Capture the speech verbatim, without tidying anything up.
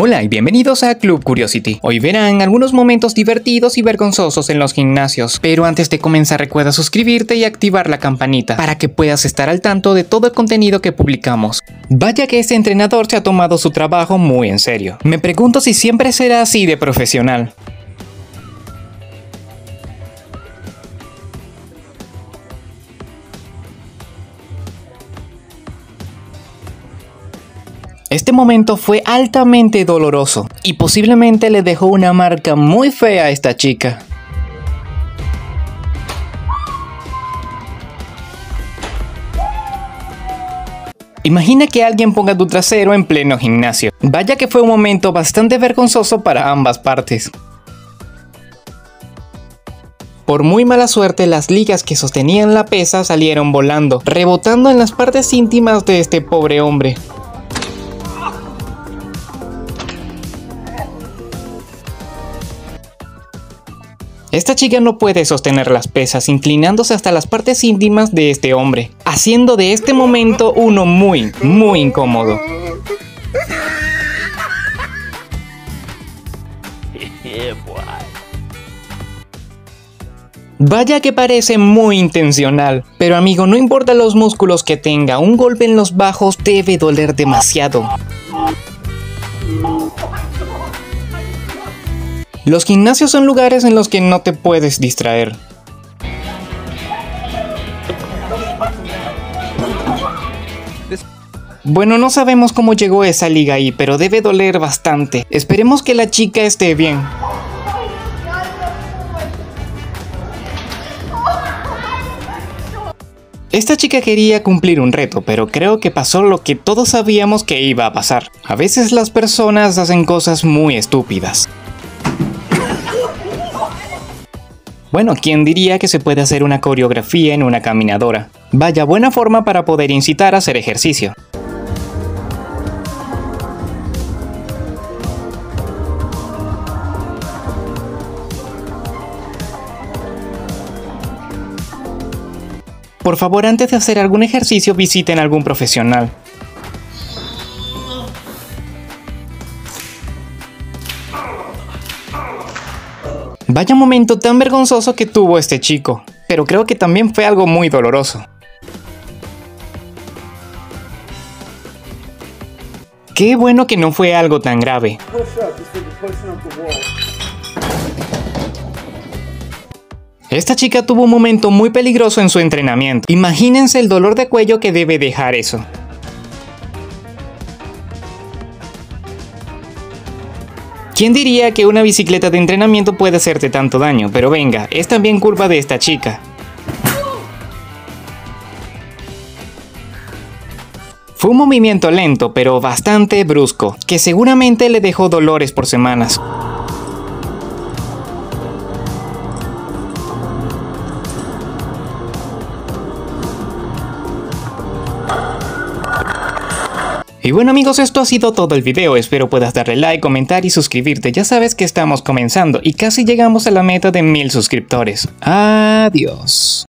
Hola y bienvenidos a Club Curiosity. Hoy verán algunos momentos divertidos y vergonzosos en los gimnasios, pero antes de comenzar recuerda suscribirte y activar la campanita para que puedas estar al tanto de todo el contenido que publicamos. Vaya que este entrenador se ha tomado su trabajo muy en serio. Me pregunto si siempre será así de profesional. Este momento fue altamente doloroso y posiblemente le dejó una marca muy fea a esta chica. Imagina que alguien ponga tu trasero en pleno gimnasio. Vaya que fue un momento bastante vergonzoso para ambas partes. Por muy mala suerte, las ligas que sostenían la pesa salieron volando, rebotando en las partes íntimas de este pobre hombre. Esta chica no puede sostener las pesas, inclinándose hasta las partes íntimas de este hombre, haciendo de este momento uno muy, muy incómodo. Vaya que parece muy intencional, pero amigo, no importa los músculos que tenga, un golpe en los bajos debe doler demasiado. Los gimnasios son lugares en los que no te puedes distraer. Bueno, no sabemos cómo llegó esa liga ahí, pero debe doler bastante. Esperemos que la chica esté bien. Esta chica quería cumplir un reto, pero creo que pasó lo que todos sabíamos que iba a pasar. A veces las personas hacen cosas muy estúpidas. Bueno, ¿quién diría que se puede hacer una coreografía en una caminadora? Vaya buena forma para poder incitar a hacer ejercicio. Por favor, antes de hacer algún ejercicio, visiten a algún profesional. Vaya momento tan vergonzoso que tuvo este chico, pero creo que también fue algo muy doloroso. Qué bueno que no fue algo tan grave. Esta chica tuvo un momento muy peligroso en su entrenamiento. Imagínense el dolor de cuello que debe dejar eso. ¿Quién diría que una bicicleta de entrenamiento puede hacerte tanto daño? Pero venga, es también culpa de esta chica. Fue un movimiento lento, pero bastante brusco, que seguramente le dejó dolores por semanas. Y bueno amigos, esto ha sido todo el video, espero puedas darle like, comentar y suscribirte, ya sabes que estamos comenzando y casi llegamos a la meta de mil suscriptores. Adiós.